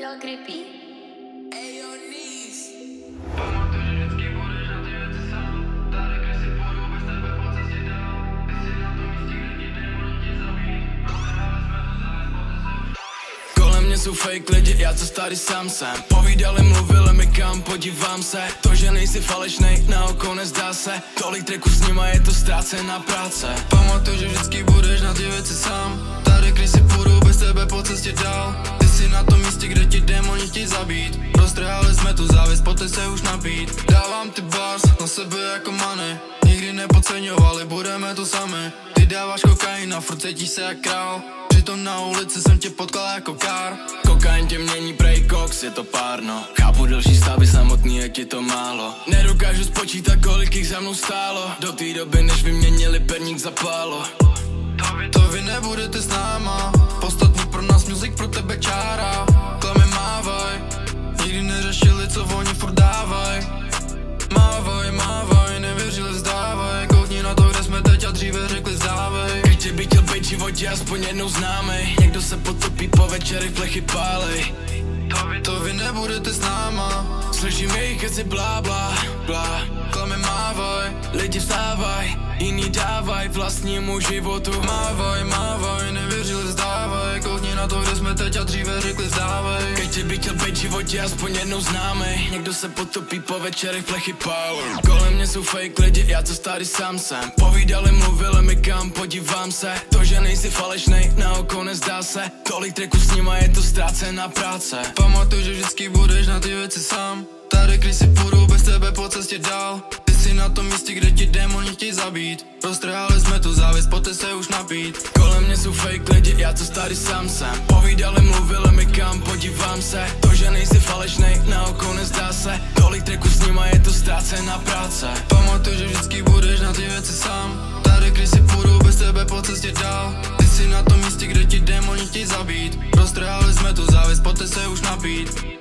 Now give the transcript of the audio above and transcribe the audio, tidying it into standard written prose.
udělal creepy. Ej, jo, níz. Pamatuj, že vždycky budeš na ty věci sám. Tady, když si půjdu, bez tebe po cestě dál. Ty jsi na tom místě, kde ti nebudu tě zabít. Prohrávali jsme to závěs, poté jsou. Kolem mě jsou fake lidi, já co tady sám jsem. Povídali, mluvili mi kam, podívám se. To, že nejsi falešnej, na oko nezdá se. Tolik tracků s nima je to ztrácená práce. Pamatuj, že vždycky budeš na ty věci sám. Tady, když si půjdu, bez tebe po cestě dál. Ty jsi na tom místě, kde ti démoni chtějí zabít. Roztrhali jsme tu závěs, poté se už napít. Dávám ty bars na sebe jako money. Nikdy nepodceňovali, budeme to sami. Ty dáváš kokain a furt cítíš se jak král. Přitom na ulici jsem tě potkal jako kár. Kokain tě mění, prej koks, je to párno. Chápu delší stavy, samotný je ti to málo. Nedokážu spočítat, kolik jich za mnou stálo. Do té doby, než vyměnili perník za pálo. To vy nebudete s náma. Postatní pro nás music, pro tebe čára. Klamy mávaj. Nikdy neřešili, co oni furt dávaj. Mávaj, mávaj, nevěřili, vzdávaj. Koukni na to, kde jsme teď a dříve řekli zdávej. Každý by chtěl být v životě aspoň jednou známej. Někdo se potopí po večerech, plechy pálej. To vy nebudete s náma. Slyším jejich keci blá blá blá. Klamy mávaj, lidi vzdávaj. Jiní dávaj vlastnímu životu. Mávaj, mávaj, nevěřili, vzdávaj. Koukni na to, kde jsme teď a dříve řekli vzdávaj. Každý by chtěl být v životě aspoň jednou známej. Někdo se potopí po večerech, plechy power. Kolem mě jsou fake lidi, já co tady sám jsem. Povídali, mluvili mi kam, podívám se. To, že nejsi falešnej, na oko nezdá se. Tolik tracků s nima je to ztrácená práce. Pamatuj, že vždycky budeš na ty věci sám. Tady, když si půjdu, bez tebe po cestě dál. Jsi na tom místě, kde ti démoni chtějí zabít. Roztrhali jsme tu závěs, poté se už napít. Kolem mě jsou fake lidi, já co tady sám jsem. Povídali, mluvili mi kam, podívám se. To, že nejsi falešnej, na oko nezdá se. Tolik tracků s nima je to ztrácená práce. Pamatuj, že vždycky budeš na ty věci sám. Tady, když si půjdu, bez tebe po cestě dál. Ty jsi na tom místě, kde ti démoni chtějí zabít. Roztrhali jsme tu závěs, poté se už napít.